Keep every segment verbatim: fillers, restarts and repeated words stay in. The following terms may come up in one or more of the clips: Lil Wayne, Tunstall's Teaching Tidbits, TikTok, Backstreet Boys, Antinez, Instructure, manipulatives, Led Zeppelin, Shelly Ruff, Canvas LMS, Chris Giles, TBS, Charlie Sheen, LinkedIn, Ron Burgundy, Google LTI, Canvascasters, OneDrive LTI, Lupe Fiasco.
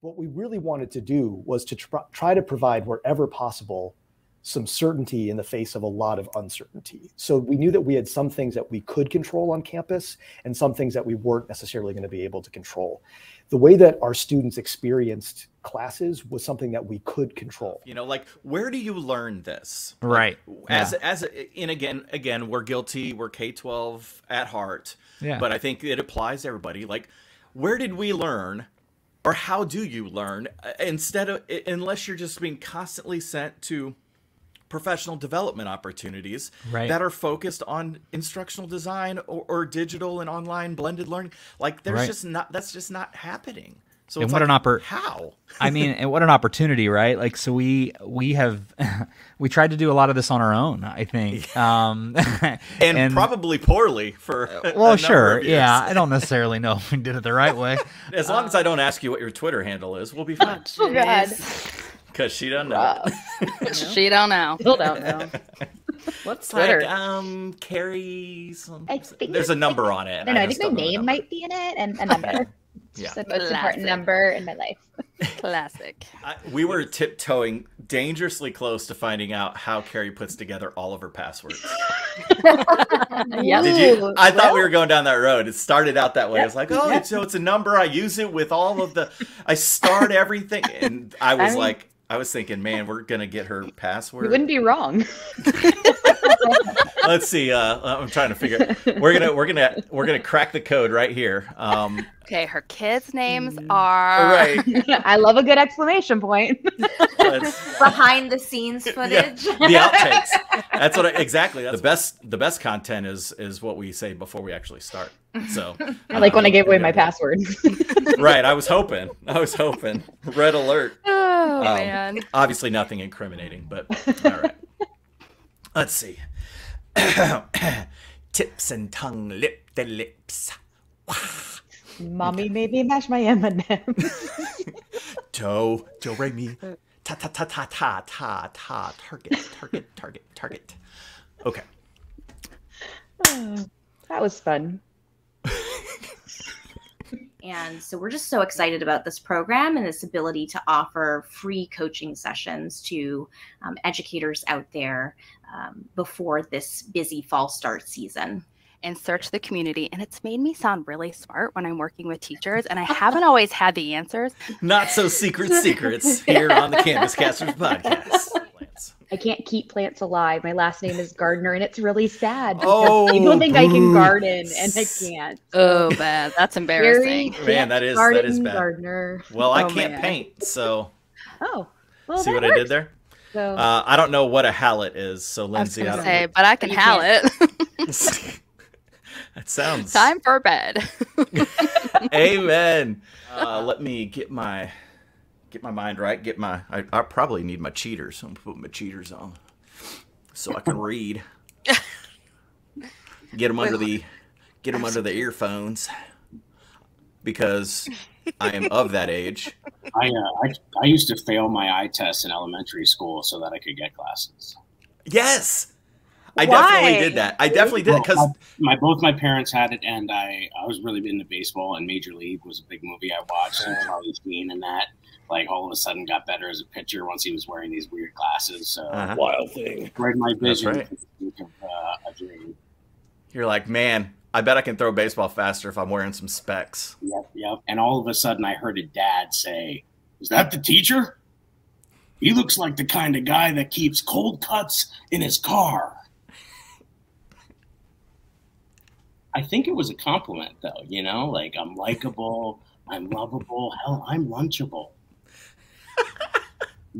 What we really wanted to do was to tr try to provide, wherever possible, some certainty in the face of a lot of uncertainty. So we knew that we had some things that we could control on campus and some things that we weren't necessarily going to be able to control. The way that our students experienced classes was something that we could control. You know, like, where do you learn this? Right. Like, yeah. As, as, and again, again, we're guilty. We're K twelve at heart, yeah. But I think it applies to everybody. Like, where did we learn? Or how do you learn, instead of, unless you're just being constantly sent to professional development opportunities right. that are focused on instructional design or, or digital and online blended learning? Like, there's right. just not, that's just not happening. So and it's what like, an oppor- how? I mean, and what an opportunity, right? Like, so we, we have, we tried to do a lot of this on our own, I think. Um, and, and probably poorly for Well, sure. Yeah. I don't necessarily know if we did it the right way. As long uh, as I don't ask you what your Twitter handle is, we'll be fine. Oh, God. Because she don't know. She don't know. Still don't know. What's Twitter? Like, um, Carrie something. There's a number on it. I don't know. I, I think my name might be in it and a number. Yeah. Just the most important number in my life. Classic. I, we were tiptoeing dangerously close to finding out how Carrie puts together all of her passwords. Yeah. Did you, I well, thought we were going down that road. It started out that way. Yeah. It's like, oh, yeah. so it's a number. I use it with all of the, I start everything. And I was I mean, like, I was thinking, man, we're going to get her password. You wouldn't be wrong. Let's see. Uh, I'm trying to figure. We're gonna we're gonna we're gonna crack the code right here. Um, okay, her kids' names are. Right. I love a good exclamation point. Behind the scenes footage. Yeah, the outtakes. That's what I, exactly. That's the best. The best content is is what we say before we actually start. So. I like um, when I gave away my password. Right. I was hoping. I was hoping. Red alert. Oh um, man. Obviously nothing incriminating, but all right. Let's see. Tips and tongue, lip the lips. Mommy made me mash my M and M's. Do, do, re, mi. Ta, ta, ta, ta, ta, ta, ta. Target, target, target, target. Okay. Oh, that was fun. And so we're just so excited about this program and this ability to offer free coaching sessions to um, educators out there um, before this busy fall start season. And search the community. And it's made me sound really smart when I'm working with teachers. And I haven't always had the answers. Not so secret secrets here on the Canvascasters podcast. I can't keep plants alive. My last name is Gardener, and it's really sad. Oh, people think I can garden, and I can't. Oh, man, that's embarrassing. Man, that is garden, that is bad. Gardener. Well, I oh, can't man. paint, so. Oh, well, see what works. I did there? So, uh, I don't know what a hallet is, so Lindsay, I, was I don't say, know. But I can hallet. That sounds. Time for bed. Amen. Uh, let me get my. Get my mind right. Get my. I, I probably need my cheaters. I'm putting my cheaters on, so I can read. Get them under the. Get them under the earphones, because I am of that age. I, uh, I I used to fail my eye test in elementary school so that I could get glasses. Yes, I Why? definitely did that. I definitely did because well, my both my parents had it, and I I was really into baseball, and Major League was a big movie I watched, and Charlie Sheen and that. Like all of a sudden got better as a pitcher once he was wearing these weird glasses. So uh-huh. Wild thing. Right, my vision. That's right. Of, uh, a dream. You're like, man, I bet I can throw baseball faster if I'm wearing some specs. Yep, yep. And all of a sudden I heard a dad say, "Is that the teacher? He looks like the kind of guy that keeps cold cuts in his car." I think it was a compliment though, you know, like I'm likable, I'm lovable, hell, I'm lunchable.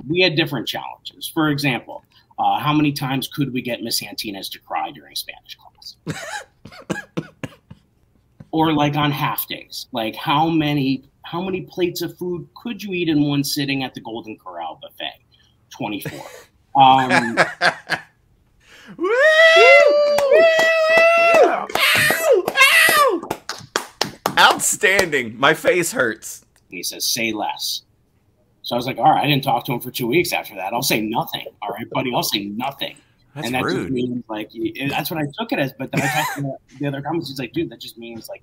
We had different challenges. For example, uh, how many times could we get Miss Antinez to cry during Spanish class? Or like on half days, like how many how many plates of food could you eat in one sitting at the Golden Corral buffet? twenty-four. Um, Woo! Woo! Yeah. Ow! Ow! Outstanding. My face hurts. He says, "Say less." So I was like, all right, I didn't talk to him for two weeks after that. I'll say nothing. All right, buddy, I'll say nothing. That's and that rude. Just means like, that's what I took it as. But then I talked to the other comments. He's like, dude, that just means like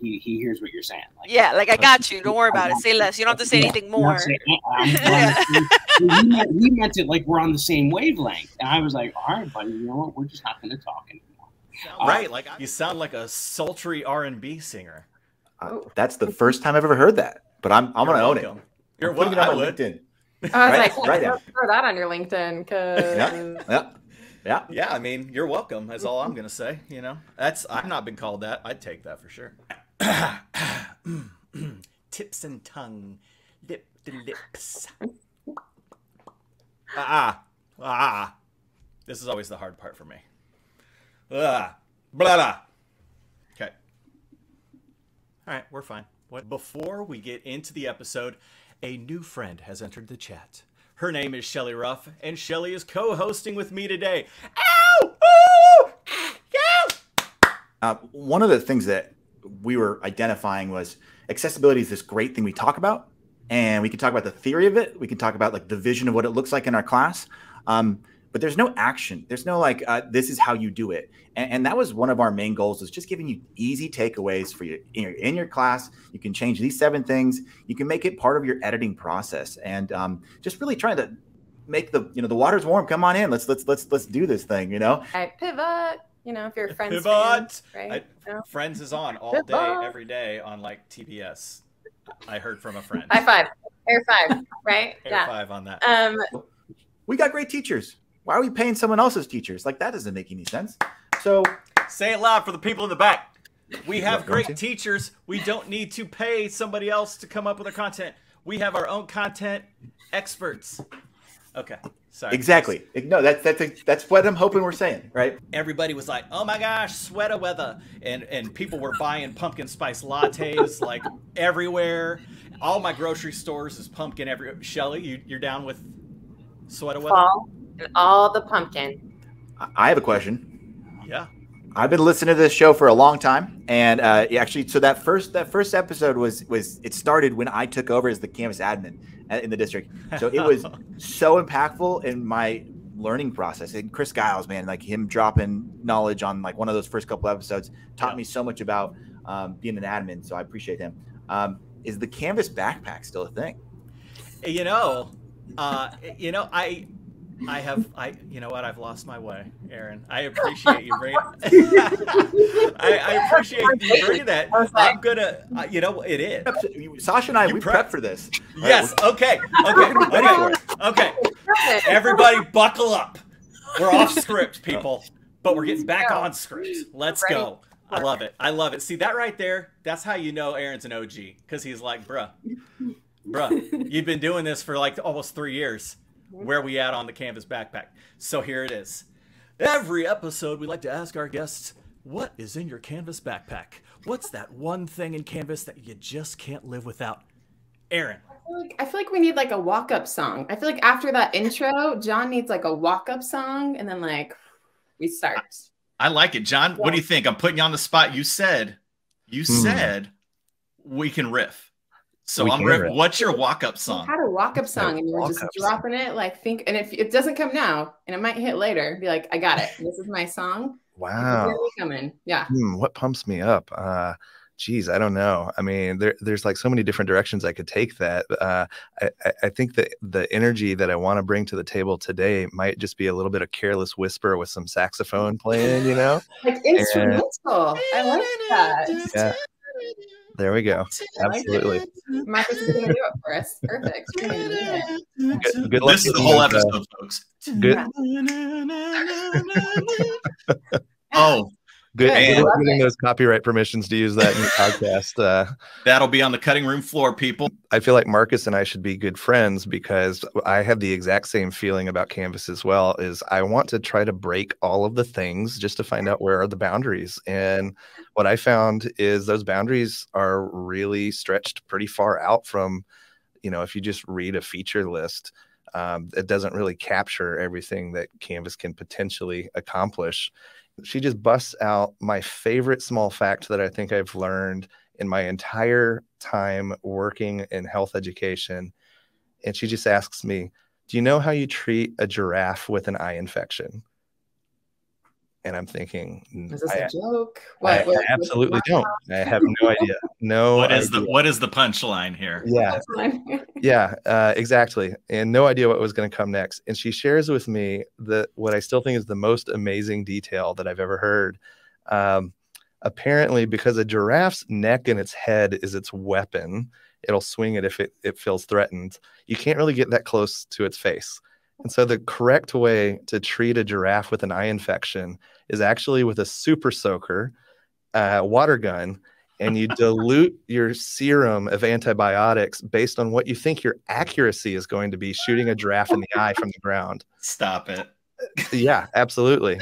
he, he hears what you're saying. Like, yeah, like, I got you. Don't worry about it. Say less. You don't have to say yeah, anything more. Say, yeah, he, meant, he meant it like we're on the same wavelength. And I was like, all right, buddy, you know what? We're just not going to talk anymore. Uh, right. Like, you sound like a sultry R and B singer. Uh, that's the first time I've ever heard that. But I'm, I'm going to own it. You're what I on would. LinkedIn. I was right, like, right don't throw that on your LinkedIn because yeah, yeah, yeah, yeah. I mean, you're welcome. That's all I'm gonna say. You know, that's I've not been called that. I'd take that for sure. Tips and tongue, lip to lips. Ah, ah. This is always the hard part for me. Ah, blah, blah. Okay. All right, we're fine. What? Before we get into the episode. A new friend has entered the chat. Her name is Shelly Ruff, and Shelly is co-hosting with me today. Ow! Ooh! Yeah! Uh, one of the things that we were identifying was accessibility is this great thing we talk about, and we can talk about the theory of it. We can talk about like the vision of what it looks like in our class, um, but there's no action. There's no like, uh, this is how you do it. And, and that was one of our main goals, is just giving you easy takeaways for you in your, in your class. You can change these seven things. You can make it part of your editing process, and um, just really trying to make the, you know, the water's warm. Come on in. Let's, let's, let's, let's do this thing, you know? I pivot, you know, if you're a Friends fan, right? I, no. Friends is on all pivot. day, every day on like T B S. I heard from a friend. High five, air five, right? Air yeah. five on that. Um, we got great teachers. Why are we paying someone else's teachers? Like, that doesn't make any sense. So say it loud for the people in the back. We have great teachers. We don't need to pay somebody else to come up with our content. We have our own content experts. Okay, sorry. Exactly. No, that's that's that's what I'm hoping we're saying, right? Everybody was like, "Oh my gosh, sweater weather," and and people were buying pumpkin spice lattes like everywhere. All my grocery stores is pumpkin everywhere. Shelly, you you're down with sweater weather? Fall and all the pumpkin. I have a question. Yeah, I've been listening to this show for a long time, and uh, actually, so that first that first episode was was it started when I took over as the Canvas admin in the district. So it was so impactful in my learning process. And Chris Giles, man, like him dropping knowledge on like one of those first couple episodes taught yeah. me so much about um, being an admin. So I appreciate him. Um, is the Canvas backpack still a thing? You know, uh, you know, I. I have, I, you know what? I've lost my way, Aaron. I appreciate you bringing, I, I appreciate you bringing that. I'm going to, uh, you know, it is. Sasha and I, you we prepped prep for this. Yes. Right, okay. Okay. Okay. Okay. Everybody buckle up. We're off script, people, but we're getting back on script. Let's go. I love it. I love it. See that right there? That's how you know Aaron's an O G, because he's like, bruh, bruh, you've been doing this for like almost three years. Where we at on the Canvas backpack? So here it is. Every episode, we like to ask our guests, what is in your Canvas backpack? What's that one thing in Canvas that you just can't live without? Aaron. I feel like, I feel like we need like a walk-up song. I feel like after that intro, John needs like a walk-up song, and then like we start. I, I like it, John. Yeah. What do you think? I'm putting you on the spot. You said, you mm. said we can riff. So we I'm riff. What's your walk-up song? You had a walk-up song, and you were just dropping song. it, like think. And if it doesn't come now, and it might hit later, be like, I got it. This is my song. Wow. Really coming. Yeah. Hmm, what pumps me up? Uh, geez, I don't know. I mean, there, there's like so many different directions I could take that. Uh, I, I think that the energy that I want to bring to the table today might just be a little bit of Careless Whisper with some saxophone playing. You know, like instrumental. And, I like that. Yeah. There we go. Absolutely. Marcus is going to do it for us. Perfect. Good, good luck. This is the whole episode, uh, folks. Good. Oh, good. Good luck getting those copyright permissions to use that in the podcast. Uh, That'll be on the cutting room floor, people. I feel like Marcus and I should be good friends, because I have the exact same feeling about Canvas as well. Is I want to try to break all of the things just to find out where are the boundaries. And what I found is those boundaries are really stretched pretty far out from, you know, if you just read a feature list, um, it doesn't really capture everything that Canvas can potentially accomplish. She just busts out my favorite small fact that I think I've learned in my entire time working in health education. And she just asks me, do you know how you treat a giraffe with an eye infection? And I'm thinking, is this I, a joke? What, I, what, I absolutely don't. I have no idea. No. What is idea. the What is the punchline here? Yeah. yeah. Uh, exactly. And no idea what was going to come next. And she shares with me the what I still think is the most amazing detail that I've ever heard. Um, apparently, because a giraffe's neck and its head is its weapon, it'll swing it if it it feels threatened. You can't really get that close to its face. And so the correct way to treat a giraffe with an eye infection is actually with a super soaker, uh, water gun, and you dilute your serum of antibiotics based on what you think your accuracy is going to be shooting a giraffe in the eye from the ground. Stop it. Yeah, absolutely.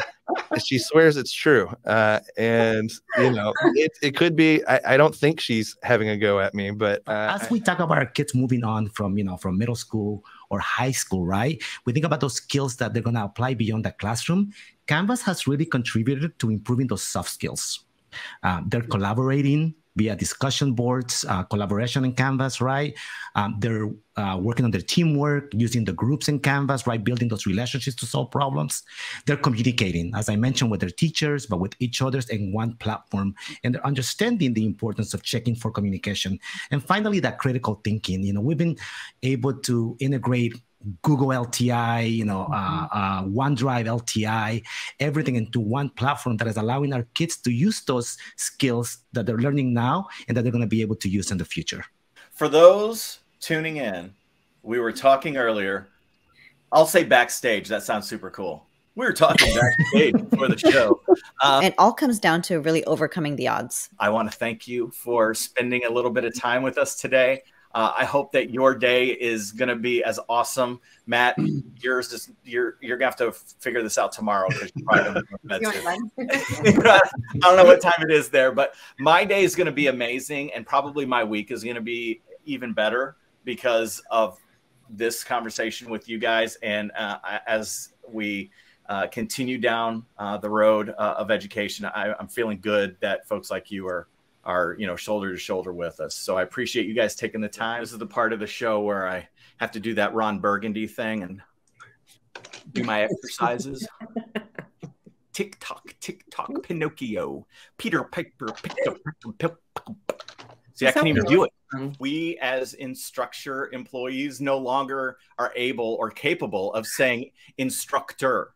She swears it's true. Uh, and, you know, it, it could be, I, I don't think she's having a go at me, but. Uh, As we talk about our kids moving on from, you know, from middle school or high school, right? We think about those skills that they're going to apply beyond the classroom. Canvas has really contributed to improving those soft skills. Um, they're collaborating via discussion boards, uh, collaboration in Canvas, right? Um, they're uh, working on their teamwork, using the groups in Canvas, right? Building those relationships to solve problems. They're communicating, as I mentioned, with their teachers, but with each other in one platform. And they're understanding the importance of checking for communication. And finally, that critical thinking. You know, we've been able to integrate Google L T I, you know, uh, uh, OneDrive L T I, everything into one platform that is allowing our kids to use those skills that they're learning now and that they're going to be able to use in the future. For those tuning in, we were talking earlier. I'll say backstage. That sounds super cool. We were talking backstage before the show. Um, it all comes down to really overcoming the odds. I want to thank you for spending a little bit of time with us today. Uh, I hope that your day is going to be as awesome. Matt, yours is, you're you're going to have to figure this out tomorrow. You probably don't know I don't know what time it is there, but my day is going to be amazing. And probably my week is going to be even better because of this conversation with you guys. And uh, as we uh, continue down uh, the road uh, of education, I, I'm feeling good that folks like you are are, you know, shoulder to shoulder with us. So I appreciate you guys taking the time. This is the part of the show where I have to do that Ron Burgundy thing and do my exercises. TikTok, TikTok, Pinocchio, Peter Piper, Piper, Piper, Piper. See, I can't even do it. We as instructor employees no longer are able or capable of saying instructor.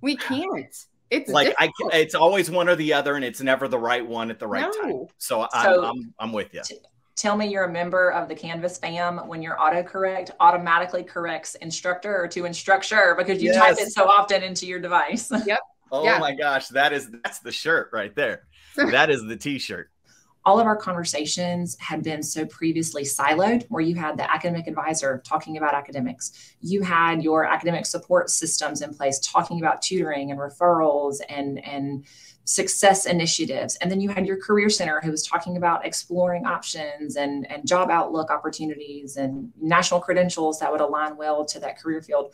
We can't. It's like I, it's always one or the other, and it's never the right one at the right no. time. So, so I'm, I'm, I'm with you. Tell me you're a member of the Canvas fam when your autocorrect automatically corrects instructor or to instructure because you yes. type it so often into your device. Yep. Oh yeah. my gosh. That is, that's the shirt right there. That is the t-shirt. All of our conversations had been so previously siloed, where you had the academic advisor talking about academics. You had your academic support systems in place talking about tutoring and referrals and, and success initiatives. And then you had your career center who was talking about exploring options and, and job outlook opportunities and national credentials that would align well to that career field.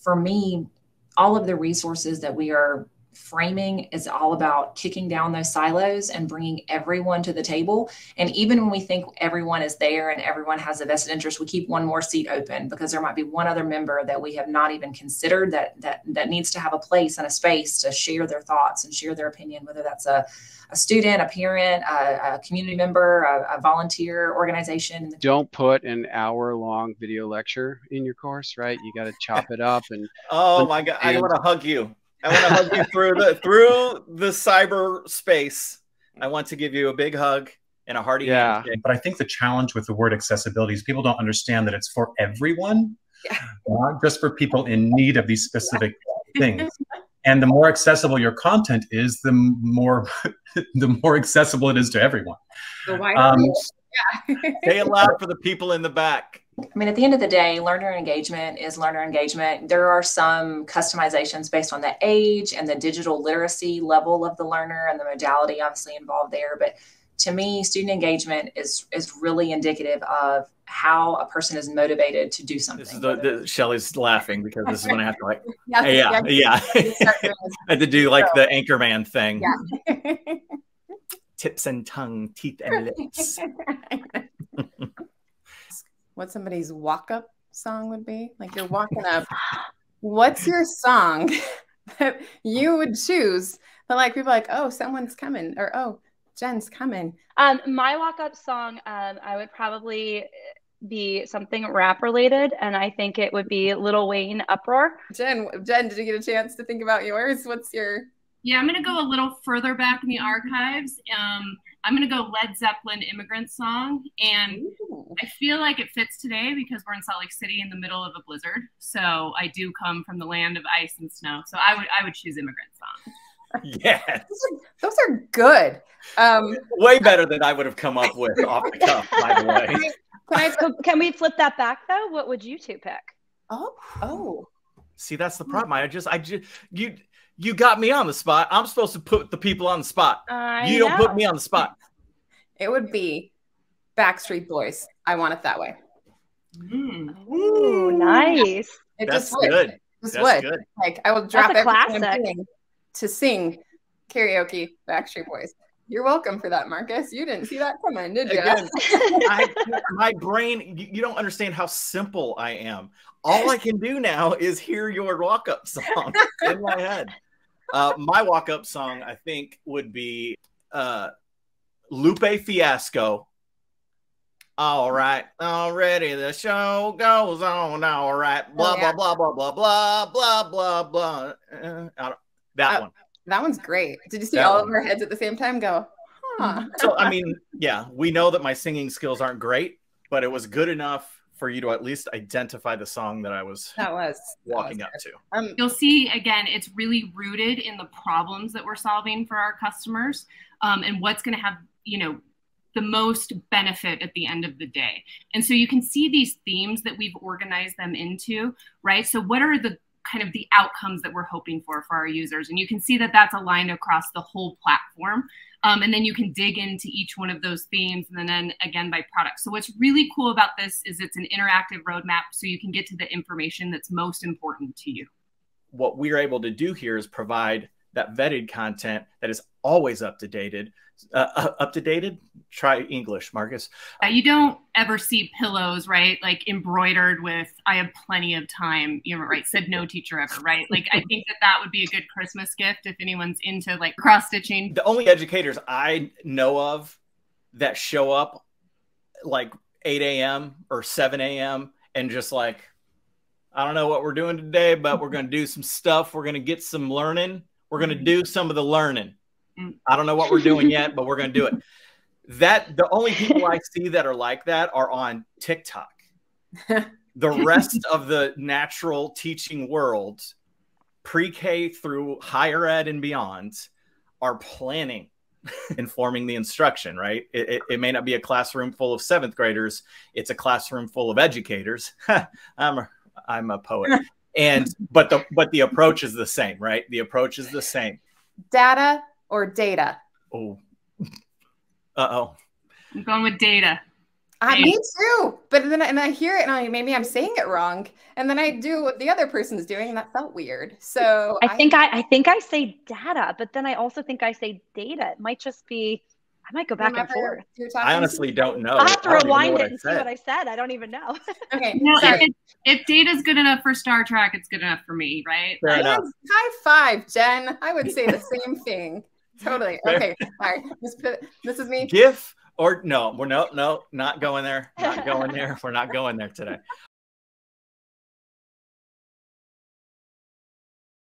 For me, all of the resources that we are framing is all about kicking down those silos and bringing everyone to the table. And even when we think everyone is there and everyone has a vested interest, we keep one more seat open because there might be one other member that we have not even considered that that that needs to have a place and a space to share their thoughts and share their opinion, whether that's a, a student, a parent, a, a community member, a, a volunteer organization. Don't put an hour-long video lecture in your course, right? You got to chop it up. And oh my God, I want to hug you. I want to hug you through the through the cyber space. I want to give you a big hug and a hearty yeah. handshake. But I think the challenge with the word accessibility is people don't understand that it's for everyone, yeah. not just for people in need of these specific yeah. things. And the more accessible your content is, the more the more accessible it is to everyone. So why um, yeah. Say it loud for the people in the back. I mean, at the end of the day, learner engagement is learner engagement. There are some customizations based on the age and the digital literacy level of the learner and the modality obviously involved there. But to me, student engagement is is really indicative of how a person is motivated to do something. This is the, the, Shelley's laughing because this is when I have to like, yeah, yeah. yeah. yeah. I had to do like the Anchorman thing. Yeah. Tips and tongue, teeth and lips. What somebody's walk-up song would be? Like you're walking up. What's your song that you would choose But like people are like, oh, someone's coming, or oh, Jen's coming. Um, my walk-up song, um, I would probably be something rap related, and I think it would be Lil Wayne, Uproar. Jen, Jen, did you get a chance to think about yours? What's your? Yeah, I'm gonna go a little further back in the archives. Um, I'm gonna go Led Zeppelin, Immigrant Song, and ooh. I feel like it fits today because we're in Salt Lake City in the middle of a blizzard. So I do come from the land of ice and snow. So I would I would choose Immigrant Song. Yes, those are, those are good. Um, way better than I would have come up with off the cuff. By the way, can, I, can we flip that back though? What would you two pick? Oh, oh. See, that's the problem. I just, I just, you, you got me on the spot. I'm supposed to put the people on the spot. I you know. Don't put me on the spot. It would be Backstreet Boys. I want it that way. Mm. Ooh, nice. It that's just would. Good. It just that's would. Good. Like I will drop that's a everything classic. I'm doing to sing karaoke Backstreet Boys. You're welcome for that, Marcus. You didn't see that coming, did you? Again, I, my brain, you, you don't understand how simple I am. All I can do now is hear your walk-up song in my head. Uh, my walk-up song, I think, would be uh, Lupe Fiasco. All right, already the show goes on. All right, blah, oh, yeah. blah, blah, blah, blah, blah, blah, blah, blah. Uh, that uh, one. That one's great. Did you see that all one. Of our heads at the same time go, huh? So, I mean, yeah, we know that my singing skills aren't great, but it was good enough for you to at least identify the song that I was, that was walking that was up to. Um, You'll see, again, it's really rooted in the problems that we're solving for our customers um, and what's going to have, you know, the most benefit at the end of the day. And so you can see these themes that we've organized them into, right? So what are the kind of the outcomes that we're hoping for for our users. And you can see that that's aligned across the whole platform. Um, and then you can dig into each one of those themes and then again by product. So what's really cool about this is it's an interactive roadmap so you can get to the information that's most important to you. What we're able to do here is provide that vetted content that is always up to date. Uh, up to date? Try English, Marcus. Uh, you don't ever see pillows, right? Like embroidered with, I have plenty of time, you know, right? Said no teacher ever, right? Like, I think that that would be a good Christmas gift if anyone's into like cross stitching. The only educators I know of that show up like eight A M or seven A M and just like, I don't know what we're doing today, but we're going to do some stuff. We're going to get some learning. We're going to do some of the learning. I don't know what we're doing yet, but we're going to do it. That the only people I see that are like that are on TikTok. The rest of the natural teaching world, pre-K through higher ed and beyond, are planning, informing the instruction, right? It, it, it may not be a classroom full of seventh graders. It's a classroom full of educators. I'm a, I'm a poet. And, but the, but the approach is the same, right? The approach is the same. Data or data? Oh, uh-oh. I'm going with data. Uh, me too. But then and I hear it and I, maybe I'm saying it wrong. And then I do what the other person's doing and that felt weird. So I think I, I think I say data, but then I also think I say data. It might just be, I might go back and forth. I honestly don't know. I'll have to rewind it and see what I said. I don't even know. Okay. You know, if, if data's good enough for Star Trek, it's good enough for me, right? Fair enough. High five, Jen. I would say the same thing. Totally. Okay. All right. This is me. GIF or no, we're no, no, not going there. Not going there. We're not going there today.